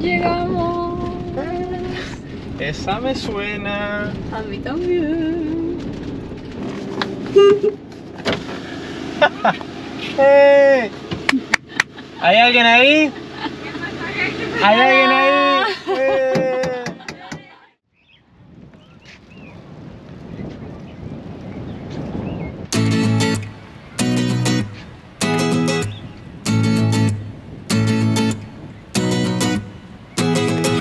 Llegamos. Esa me suena. A mí también. ¡Hey! ¿Hay alguien ahí? ¿Hay alguien ahí?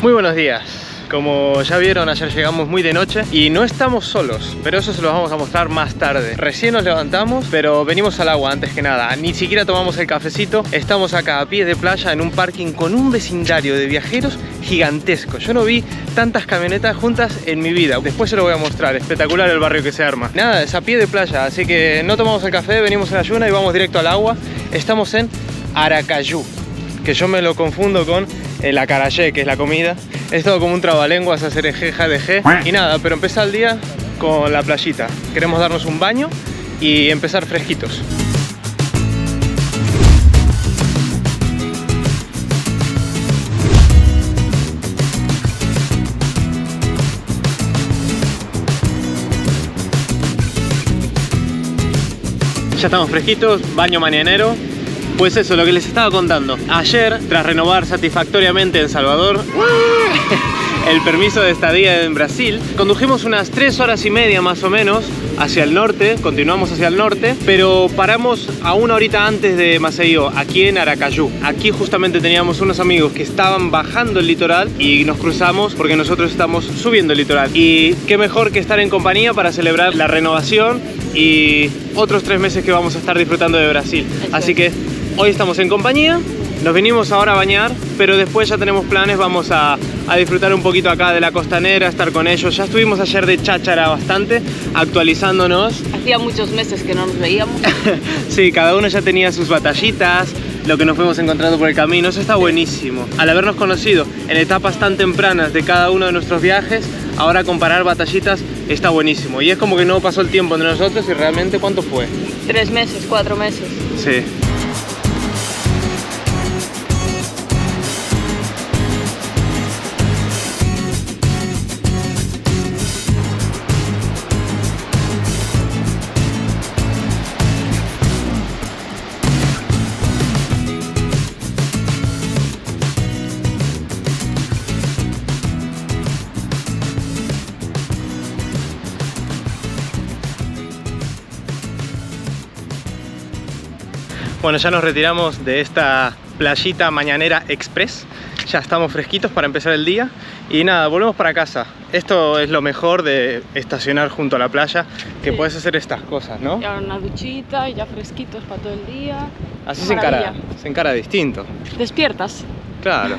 Muy buenos días. Como ya vieron, ayer llegamos muy de noche y no estamos solos, pero eso se los vamos a mostrar más tarde. Recién nos levantamos, pero venimos al agua antes que nada. Ni siquiera tomamos el cafecito. Estamos acá a pie de playa en un parking con un vecindario de viajeros gigantesco. Yo no vi tantas camionetas juntas en mi vida. Después se lo voy a mostrar. Espectacular el barrio que se arma. Nada, es a pie de playa, así que no tomamos el café, venimos en ayuna y vamos directo al agua. Estamos en Aracaju, que yo me lo confundo con el acarayé, que es la comida. He estado como un trabalenguas a hacer ejeja de G. Y nada, pero empezar el día con la playita. Queremos darnos un baño y empezar fresquitos. Ya estamos fresquitos, baño mañanero. Pues eso, lo que les estaba contando. Ayer, tras renovar satisfactoriamente en Salvador el permiso de estadía en Brasil, condujimos unas 3 horas y media más o menos hacia el norte, continuamos hacia el norte, pero paramos a una horita antes de Maceió, aquí en Aracaju. Aquí justamente teníamos unos amigos que estaban bajando el litoral y nos cruzamos porque nosotros estamos subiendo el litoral. Y qué mejor que estar en compañía para celebrar la renovación y otros 3 meses que vamos a estar disfrutando de Brasil. Así que hoy estamos en compañía, nos vinimos ahora a bañar, pero después ya tenemos planes, vamos a disfrutar un poquito acá de la costanera, estar con ellos. Ya estuvimos ayer de cháchara bastante, actualizándonos. Hacía muchos meses que no nos veíamos. Sí, cada uno ya tenía sus batallitas, lo que nos fuimos encontrando por el camino, eso está buenísimo. Al habernos conocido en etapas tan tempranas de cada uno de nuestros viajes, ahora comparar batallitas está buenísimo. Y es como que no pasó el tiempo entre nosotros y realmente, ¿cuánto fue? 3 meses, 4 meses. Sí. Bueno, ya nos retiramos de esta playita mañanera express. Ya estamos fresquitos para empezar el día. Y nada, volvemos para casa. Esto es lo mejor de estacionar junto a la playa, que sí, puedes hacer estas cosas, ¿no? Ya una duchita y ya fresquitos para todo el día. Así se encara distinto. Despiertas. Claro.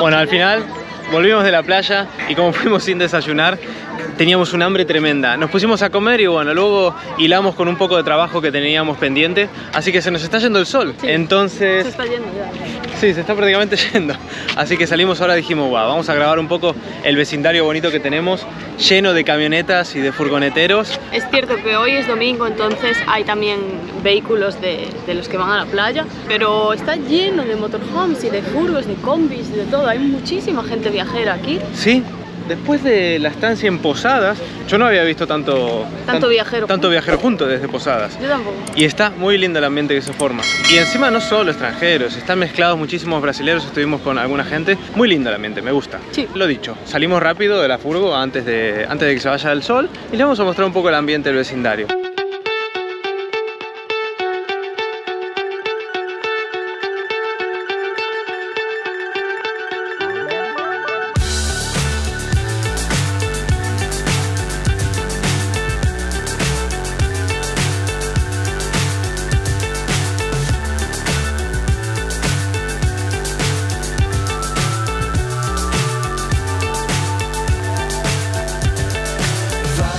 Bueno, al final volvimos de la playa y como fuimos sin desayunar, teníamos un hambre tremenda. Nos pusimos a comer y bueno, luego hilamos con un poco de trabajo que teníamos pendiente. Así que se nos está yendo el sol. Sí, entonces... Se está yendo ya. Sí, se está prácticamente yendo. Así que salimos ahora y dijimos, wow, vamos a grabar un poco el vecindario bonito que tenemos, lleno de camionetas y de furgoneteros. Es cierto que hoy es domingo, entonces hay también vehículos de los que van a la playa, pero está lleno de motorhomes y de furgos, de combis, de todo. Hay muchísima gente viajera aquí. Sí. Después de la estancia en Posadas, yo no había visto tanto viajero junto desde Posadas. Yo tampoco. Y está muy lindo el ambiente que se forma. Y encima no solo extranjeros, están mezclados muchísimos brasileños, estuvimos con alguna gente. Muy lindo el ambiente, me gusta. Sí. Lo dicho, salimos rápido de la furgo antes de que se vaya el sol y les vamos a mostrar un poco el ambiente del vecindario.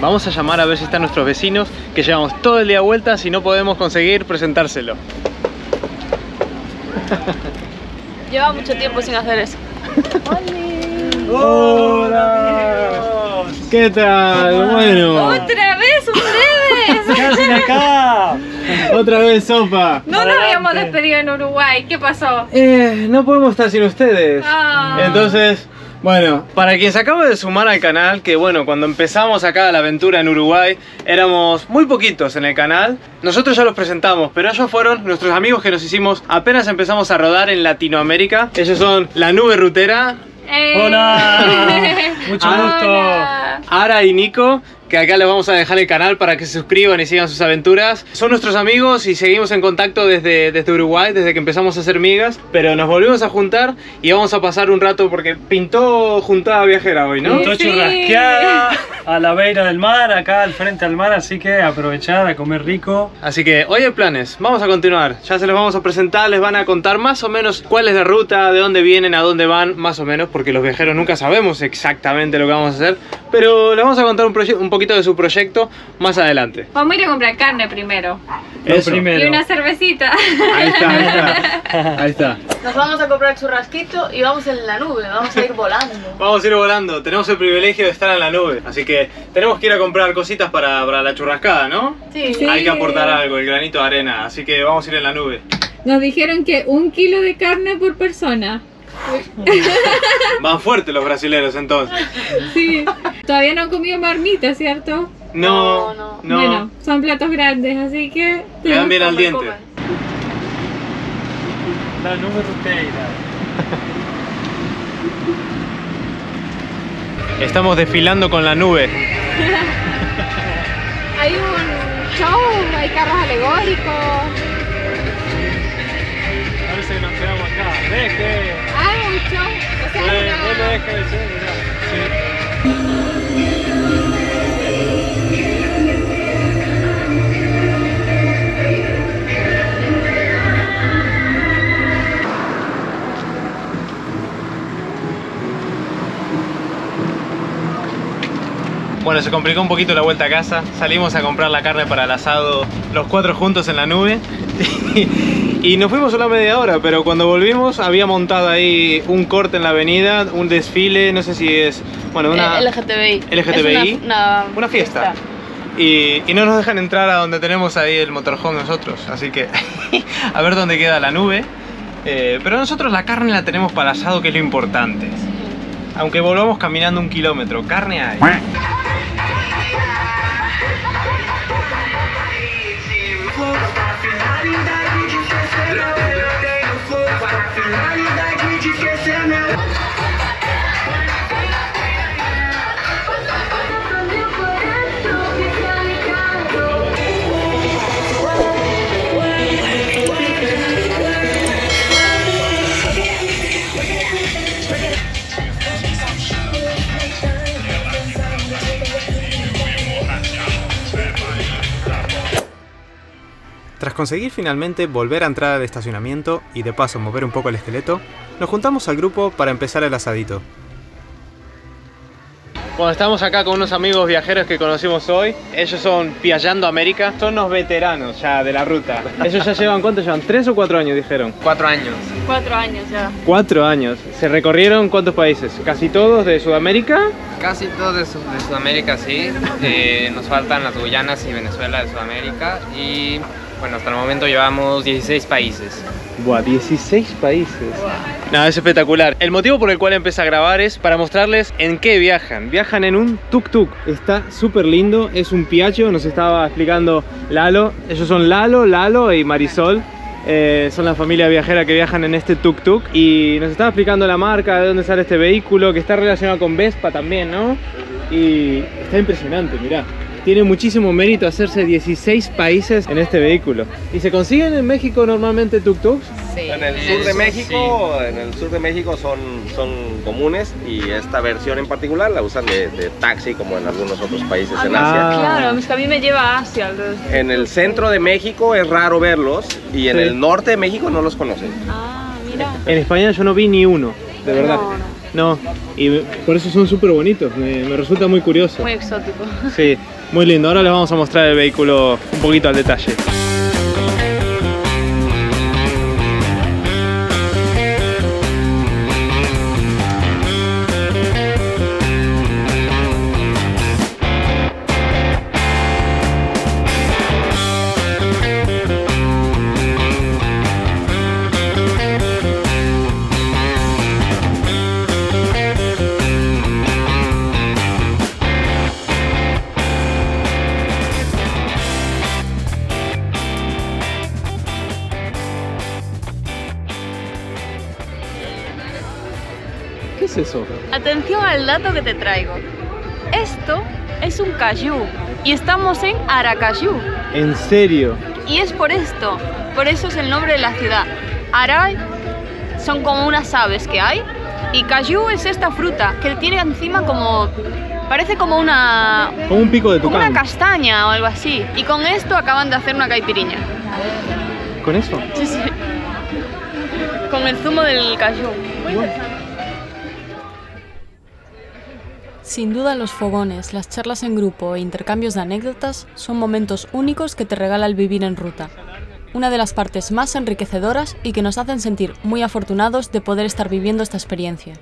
Vamos a llamar a ver si están nuestros vecinos, que llevamos todo el día vueltas y no podemos conseguir presentárselo. Lleva mucho tiempo sin hacer eso. ¡Hola! ¿Qué tal? Hola. Bueno. ¡Otra vez ustedes! ¿Qué hacen acá? ¡Otra vez sopa! No nos habíamos despedido en Uruguay, ¿qué pasó? No podemos estar sin ustedes. Oh. Entonces... Bueno, para quien se acaba de sumar al canal, que bueno, cuando empezamos acá la aventura en Uruguay, éramos muy poquitos en el canal. Nosotros ya los presentamos, pero ellos fueron nuestros amigos que nos hicimos apenas empezamos a rodar en Latinoamérica. Ellos son La Nube Rutera. ¡Hey! ¡Hola! Mucho gusto. Hola. Ara y Nico, que acá les vamos a dejar el canal para que se suscriban y sigan sus aventuras. Son nuestros amigos y seguimos en contacto desde Uruguay, desde que empezamos a hacer migas. Pero nos volvimos a juntar y vamos a pasar un rato porque pintó juntada viajera hoy, ¿no? Pintó churrasqueada a la beira del mar, acá al frente al mar, así que aprovechar a comer rico. Así que hoy hay planes, vamos a continuar. Ya se los vamos a presentar, les van a contar más o menos cuál es la ruta, de dónde vienen, a dónde van, más o menos, porque los viajeros nunca sabemos exactamente lo que vamos a hacer. Pero les vamos a contar un poquito de su proyecto más adelante. Vamos a ir a comprar carne primero. Eso. Y una cervecita. Ahí está, ahí está. Ahí está. Nos vamos a comprar churrasquito y vamos en la nube, vamos a ir volando. Vamos a ir volando, tenemos el privilegio de estar en la nube. Así que tenemos que ir a comprar cositas para la churrascada, ¿no? Sí, sí. Hay que aportar algo, el granito de arena, así que vamos a ir en la nube. Nos dijeron que 1 kilo de carne por persona. Van fuertes los brasileros entonces. Sí. Todavía no han comido marmita, ¿cierto? No, no, no. Bueno, son platos grandes, así que... Te dan bien al diente. La Nube Rutera. Estamos desfilando con la nube. Hay un show, hay carros alegóricos. Parece que nos quedamos acá. Deje. Ah, un show. O sea, no deja de ser, mirá. Bueno, se complicó un poquito la vuelta a casa. Salimos a comprar la carne para el asado los 4 juntos en la nube. Y nos fuimos una media hora, pero cuando volvimos había montado ahí un corte en la avenida, un desfile, no sé si es... Bueno, una... LGTBI. LGTBI. Es una fiesta. Y no nos dejan entrar a donde tenemos ahí el motorhome nosotros, así que a ver dónde queda la nube. Pero nosotros la carne la tenemos para el asado, que es lo importante. Aunque volvamos caminando 1 kilómetro, carne hay. Tras conseguir finalmente volver a entrar al estacionamiento y de paso mover un poco el esqueleto, nos juntamos al grupo para empezar el asadito. Bueno, estamos acá con unos amigos viajeros que conocimos hoy. Ellos son Piajando América. Son unos veteranos ya de la ruta. Ellos ya llevan, ¿cuánto llevan? ¿3 o 4 años dijeron? 4 años. 4 años ya. 4 años. ¿Se recorrieron cuántos países? ¿Casi todos de Sudamérica? Casi todos de Sudamérica, sí. Nos faltan las Guyanas y Venezuela de Sudamérica y... Bueno, hasta el momento llevamos 16 países. Buah, 16 países. Buah. No, es espectacular. El motivo por el cual empecé a grabar es para mostrarles en qué viajan. Viajan en un tuk-tuk. Está súper lindo, es un piacho, nos estaba explicando Lalo. Ellos son Lalo, Lalo y Marisol. son la familia viajera que viajan en este tuk-tuk. Y nos estaba explicando la marca, de dónde sale este vehículo, que está relacionado con Vespa también, ¿no? Y está impresionante, mirá. Tiene muchísimo mérito hacerse 16 países en este vehículo. ¿Y se consiguen en México normalmente tuk-tuks? Sí. En el sur de México, sí. En el sur de México son comunes, y esta versión en particular la usan de taxi, como en algunos otros países en Asia. Claro, es que a mí me lleva a Asia. En el centro de México es raro verlos, y en el norte de México no los conocen. Ah, mira. En España yo no vi ni uno, de verdad. No, y por eso son súper bonitos, me resulta muy curioso. Muy exótico. Sí, muy lindo. Ahora les vamos a mostrar el vehículo un poquito al detalle. Eso. Atención al dato que te traigo. Esto es un Caju y estamos en Aracaju. ¿En serio? Y es por esto, por eso es el nombre de la ciudad. Aray son como unas aves que hay, y Caju es esta fruta que tiene encima como... parece como una... como un pico de tucán. Como una castaña o algo así. Y con esto acaban de hacer una caipiriña. ¿Con eso? Sí, sí. Con el zumo del Caju. Sin duda, los fogones, las charlas en grupo e intercambios de anécdotas son momentos únicos que te regala el vivir en ruta. Una de las partes más enriquecedoras y que nos hacen sentir muy afortunados de poder estar viviendo esta experiencia.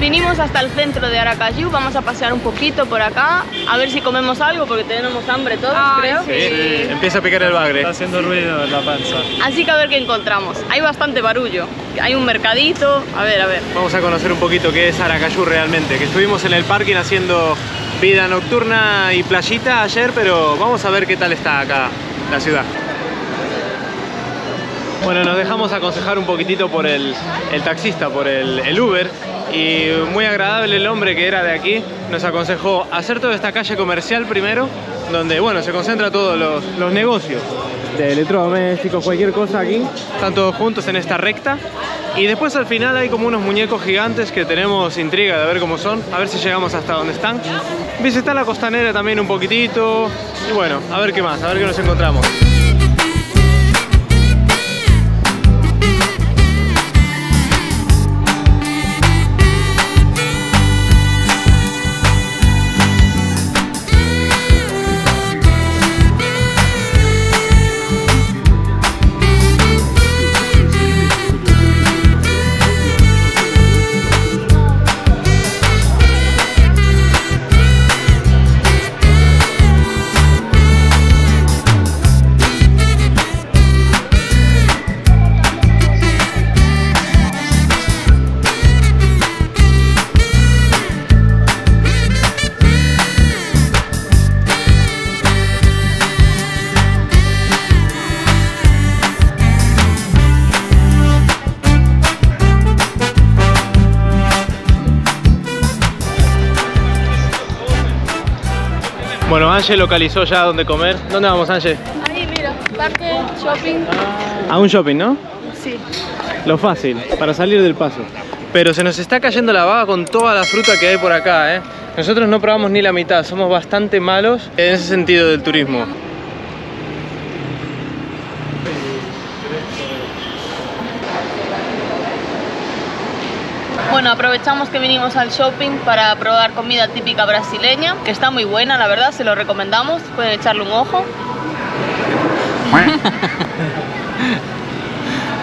Vinimos hasta el centro de Aracaju, vamos a pasear un poquito por acá, a ver si comemos algo porque tenemos hambre todos, creo. Sí. Empieza a picar el bagre. Está haciendo ruido en la panza. Así que a ver qué encontramos. Hay bastante barullo, hay un mercadito, a ver. Vamos a conocer un poquito qué es Aracaju realmente, que estuvimos en el parking haciendo vida nocturna y playita ayer, pero vamos a ver qué tal está acá la ciudad. Bueno, nos dejamos aconsejar un poquitito por el taxista, por el Uber, y muy agradable el hombre que era de aquí, nos aconsejó hacer toda esta calle comercial primero, donde bueno, se concentra todos los negocios de electrodomésticos, cualquier cosa aquí, están todos juntos en esta recta, y después al final hay como unos muñecos gigantes que tenemos intriga de ver cómo son, a ver si llegamos hasta donde están. Visitar la costanera también un poquitito, y bueno, a ver qué más, a ver qué nos encontramos. Bueno, Anxela localizó ya dónde comer. ¿Dónde vamos, Anxela? Ahí, mira, parque, shopping. A un shopping, ¿no? Sí. Lo fácil, para salir del paso. Pero se nos está cayendo la baba con toda la fruta que hay por acá, ¿eh? Nosotros no probamos ni la mitad, somos bastante malos en ese sentido del turismo. Bueno, aprovechamos que vinimos al shopping para probar comida típica brasileña, que está muy buena, la verdad, se lo recomendamos, pueden echarle un ojo.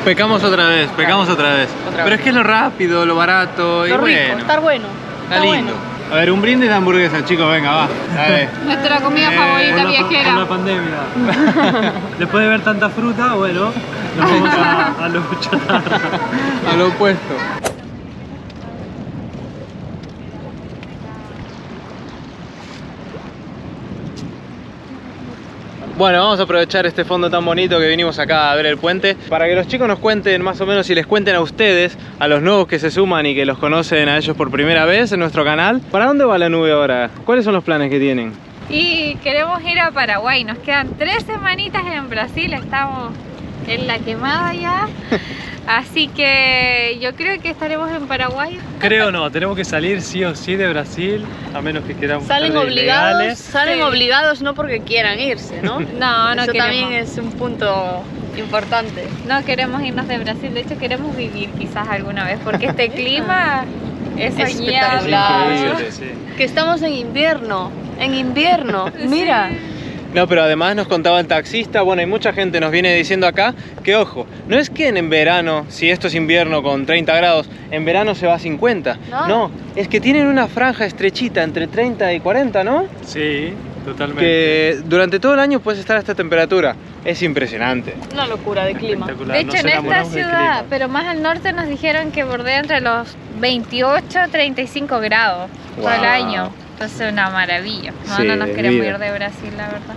Pecamos otra vez. Pero es que es lo rápido, lo barato y lo rico, bueno. Está lindo. A ver, un brindis de hamburguesa, chicos, venga, va. Dale. Nuestra comida favorita viajera. Por la pandemia. Después de ver tanta fruta, bueno, nos vamos a lo chatarra. A lo opuesto. Bueno, vamos a aprovechar este fondo tan bonito que vinimos acá a ver el puente para que los chicos nos cuenten más o menos y les cuenten a ustedes, a los nuevos que se suman y que los conocen a ellos por primera vez en nuestro canal. ¿Para dónde va La Nube ahora? ¿Cuáles son los planes que tienen? Y queremos ir a Paraguay, nos quedan 3 semanitas en Brasil, estamos en la quemada ya. Así que yo creo que estaremos en Paraguay. Creo no, tenemos que salir sí o sí de Brasil, a menos que queramos. Salen obligados, ilegales. Salen obligados no porque quieran irse, ¿no? No, eso queremos. También es un punto importante. No queremos irnos de Brasil, de hecho queremos vivir quizás alguna vez, porque este clima es espectacular. Es increíble, sí. Que estamos en invierno, mira. Sí. No, pero además nos contaba el taxista, bueno, y mucha gente nos viene diciendo acá que, ojo, no es que en verano, si esto es invierno con 30 grados, en verano se va a 50. No, es que tienen una franja estrechita entre 30 y 40, ¿no? Sí, totalmente. Que durante todo el año puedes estar a esta temperatura. Es impresionante. Una locura de clima. De hecho, en esta ciudad, pero más al norte, nos dijeron que bordea entre los 28 y 35 grados todo el año. Entonces, una maravilla. No nos queremos ir de Brasil, la verdad.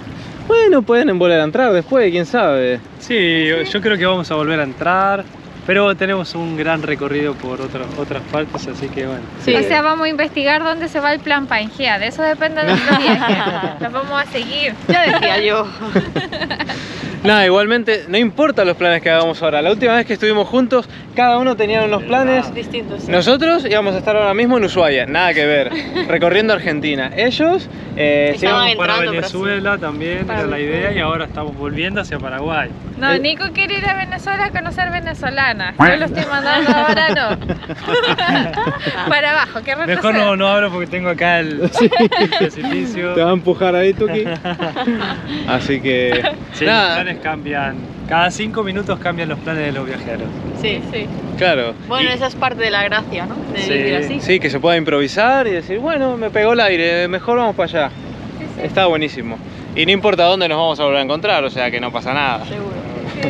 Bueno, pueden volver a entrar después, quién sabe. Sí, yo creo que vamos a volver a entrar, pero tenemos un gran recorrido por otras partes, así que bueno. Sí. O sea, vamos a investigar dónde se va el Plan Pangea, de eso depende de nuestro viaje. Los vamos a seguir. Ya decía yo. Nada, igualmente, no importa los planes que hagamos ahora. La última vez que estuvimos juntos, cada uno tenía unos planes distintos. Sí. Nosotros íbamos a estar ahora mismo en Ushuaia, nada que ver, recorriendo Argentina. Ellos se iban para Venezuela también, era la idea, y ahora estamos volviendo hacia Paraguay. No, Nico quiere ir a Venezuela a conocer venezolanas. Yo lo estoy mandando ahora, no. Para abajo, ¿qué retroceder? Mejor no hablo porque tengo acá el precipicio. Te va a empujar ahí, Tuki. Así que, sí, nada. Cambian, cada 5 minutos cambian los planes de los viajeros. Sí, sí. Claro. Bueno, esa es parte de la gracia, ¿no? De vivir así. Sí, que se pueda improvisar y decir, bueno, me pegó el aire, mejor vamos para allá. Sí, sí. Está buenísimo. Y no importa dónde nos vamos a volver a encontrar, o sea que no pasa nada. Seguro. Sí.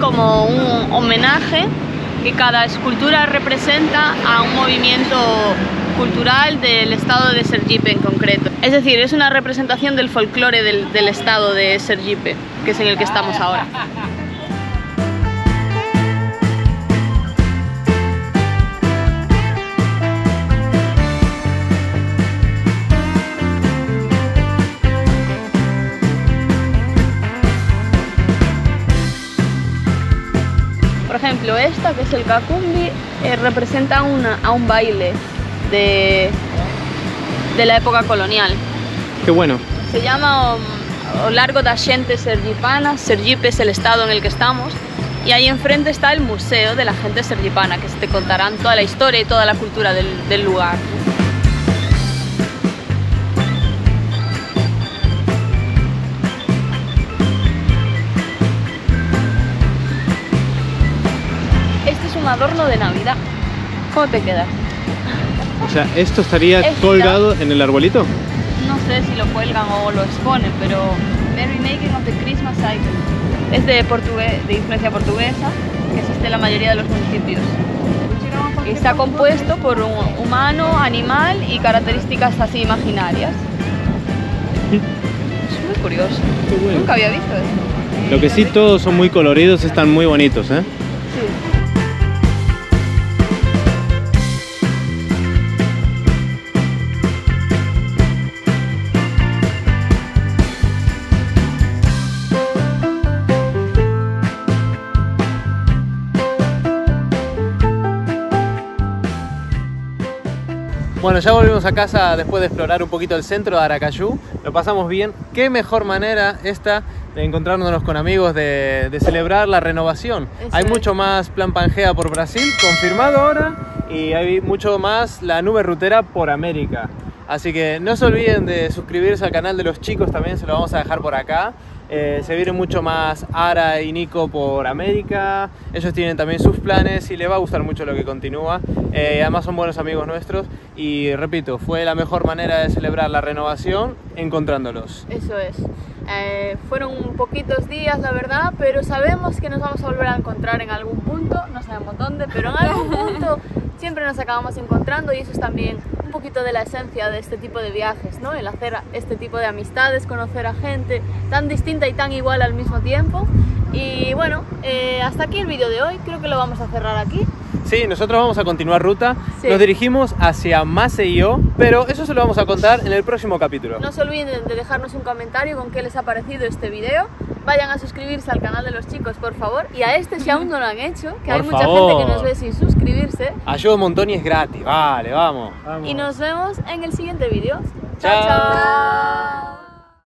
Como un homenaje que cada escultura representa a un movimiento cultural del estado de Sergipe en concreto. Es decir, es una representación del folclore del estado de Sergipe, que es en el que estamos ahora. Por ejemplo, esta, que es el Cacumbi, representa a un baile de la época colonial. Qué bueno. Se llama O Largo da Gente Sergipana. Sergipe es el estado en el que estamos. Y ahí enfrente está el Museo de la Gente Sergipana, que te contarán toda la historia y toda la cultura del lugar. Adorno de Navidad. ¿Cómo te quedas? O sea, ¿esto estaría colgado en el arbolito? No sé si lo cuelgan o lo exponen, pero Merry Making of the Christmas Icon. Es de influencia portuguesa, que existe en la mayoría de los municipios. Y está compuesto por un humano, animal y características así imaginarias. muy curioso. Qué bueno. Nunca había visto eso. Lo que sí, todos son muy coloridos, están muy bonitos, ¿eh? Sí. Bueno, ya volvimos a casa después de explorar un poquito el centro de Aracaju. Lo pasamos bien. Qué mejor manera esta de encontrándonos con amigos, de celebrar la renovación. Exacto. Hay mucho más Plan Pangea por Brasil, confirmado ahora. Y hay mucho más La Nube Rutera por América. Así que no se olviden de suscribirse al canal de los chicos también, se lo vamos a dejar por acá. Se viene mucho más Ara y Nico por América. Ellos tienen también sus planes y les va a gustar mucho lo que continúa. Además son buenos amigos nuestros. Y repito, fue la mejor manera de celebrar la renovación encontrándolos. Eso es. Fueron poquitos días, la verdad, pero sabemos que nos vamos a volver a encontrar en algún punto. No sabemos dónde, pero en algún punto siempre nos acabamos encontrando, y eso es también un poquito de la esencia de este tipo de viajes, ¿no? El hacer este tipo de amistades, conocer a gente tan distinta y tan igual al mismo tiempo. Y bueno, hasta aquí el vídeo de hoy, creo que lo vamos a cerrar aquí. Sí, nosotros vamos a continuar ruta, sí. Nos dirigimos hacia Maceió, pero eso se lo vamos a contar en el próximo capítulo. No se olviden de dejarnos un comentario con qué les ha parecido este video. Vayan a suscribirse al canal de los chicos, por favor. Y a este si aún no lo han hecho, que por hay mucha favor. Gente que nos ve sin suscribirse. Ayuda un montón y es gratis, vale, vamos. Y nos vemos en el siguiente vídeo. Chao, chao.